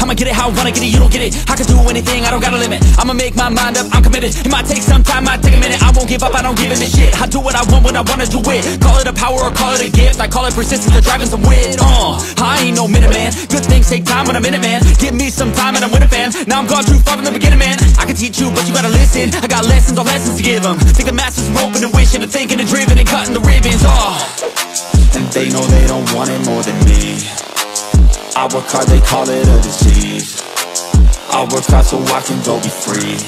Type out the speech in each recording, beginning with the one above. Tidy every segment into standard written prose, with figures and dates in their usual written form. I'ma get it how I wanna get it, you don't get it. I can do anything, I don't got a limit. I'ma make my mind up, I'm committed. It might take some time, might take a minute. I won't give up, I don't give in a shit. I do what I want when I wanna do it. Call it a power or call it a gift. I call it persistence, I'm driving some wit. I ain't no minuteman. Good things take time when I'm in it, man. Give me some time and I'm with it, fam. Now I'm gone too far from the beginning, man. I can teach you, but you gotta listen. I got lessons on lessons to give them. Think the masters from hoping and wishing and thinking and driven and cutting the ribbons off. And they know they don't want it more than me. I work hard, they call it a disease. I work hard so I can go be free,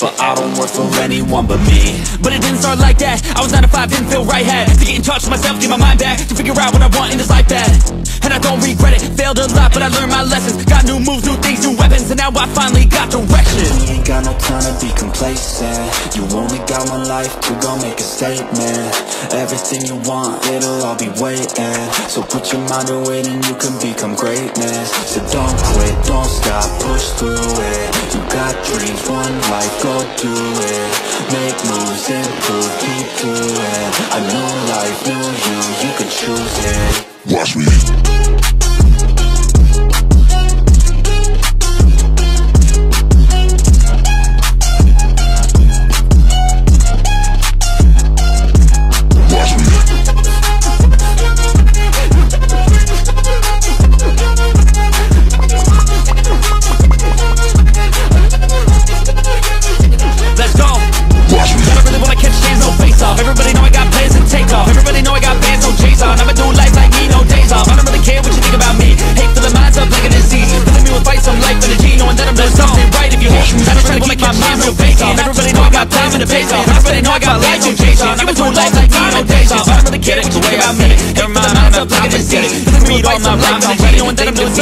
but I don't work for anyone but me. But it didn't start like that. I was 9 to 5, didn't feel right, had to get in touch with myself, get my mind back, to figure out what I want in this life that, and I don't regret it. Failed a lot, but I learned my lessons. Got new moves, new things, new weapons, and now I finally got direction. We ain't got no time to be complacent. You only got one life to go make a statement. Everything you want, it'll all be waiting. So put your mind to it and you can become greatness. So don't quit, don't stop, push through it. You got dreams, one life, go do it. Make moves, improve, keep doing. A new life, new you, you can choose it. Watch me.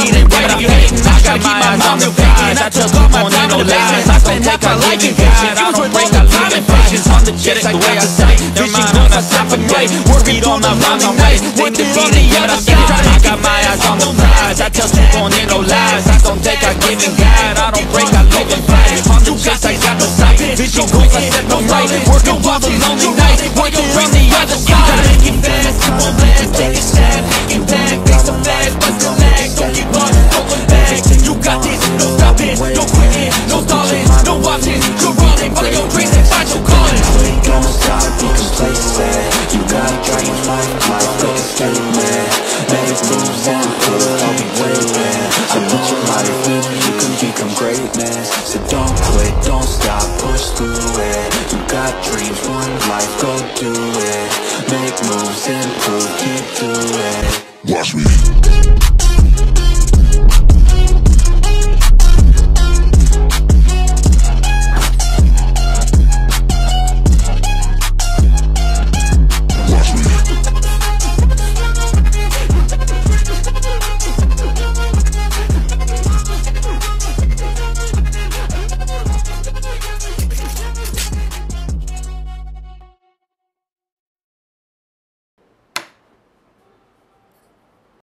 I got my eyes on the prize. I tell people ain't no lies. I don't take, I give and guide. I don't break, I live and fight. On the chase, I got the sight. Vision goals, I set no right. Working while the lonely night. Working from the other side. Make it fast, come on, last. Take a step, make it back. Take some flash, bust the lag. Don't give up, don't look back. You got this, no stopping, no quitting, no stalling, no watching. You're running, follow your dreams and find your calling. We gon' stop, be complacent. You got a dream, life like a statement. Make moves and put it on the way, man. So put your mind to it, you can become greatness. So don't quit, don't stop, push through it. You got dreams, one life, go do it. Make moves, improve, keep doing. Watch me.